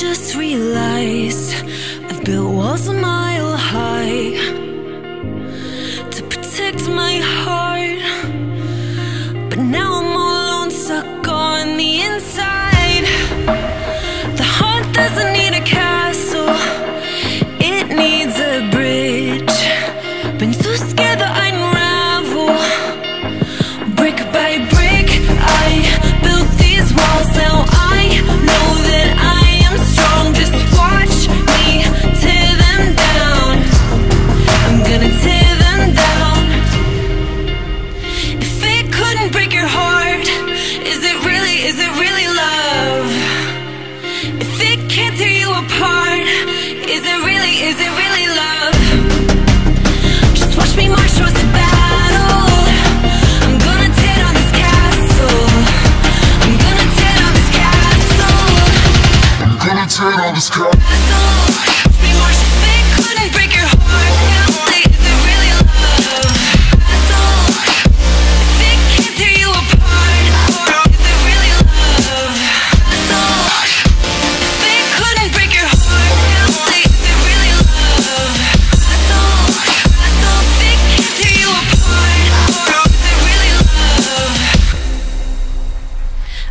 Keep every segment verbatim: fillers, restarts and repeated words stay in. just realized I've built walls a mile high to protect my heart, but now I'm all alone, stuck on the inside. The heart doesn't need a castle, it needs a bridge. Been too scared that I'd unravel. Brick by brick I built these walls, now I know that I am strong. Just watch me tear them down. I'm gonna tear them down. If it couldn't break your heart, is it really, is it really love? If it can't tear you apart, is it really, is it really love? Just watch me march towards the battle. I'm gonna tear down this castle. I'm gonna tear down this castle. I'm gonna tear down this castle. Watch me march. If it couldn't break your heart, really, is it really love? Castle. If it can't tear you apart, is it really love? Castle. If it couldn't break your heart, really, is it really love? Castle. Castle. If it can't tear you apart, is it really love?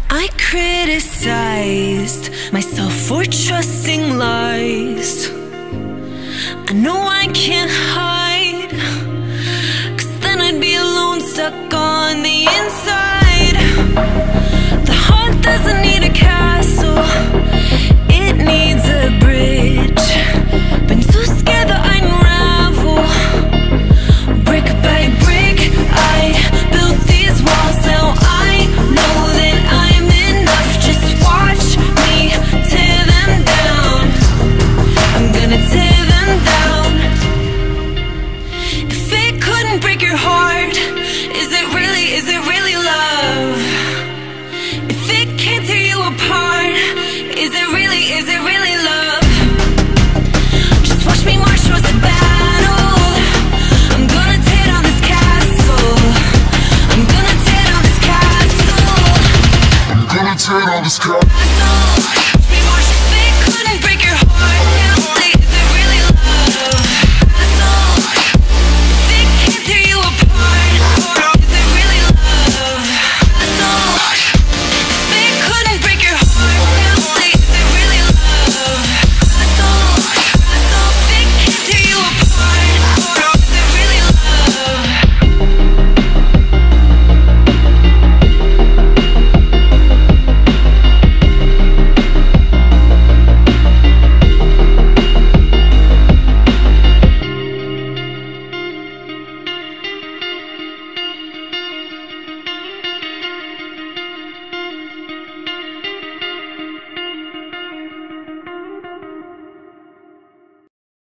I criticized myself for trusting lies. I know I can't hide, cause then I'd be alone, stuck on the inside. The heart doesn't need a castle, it needs a bridge.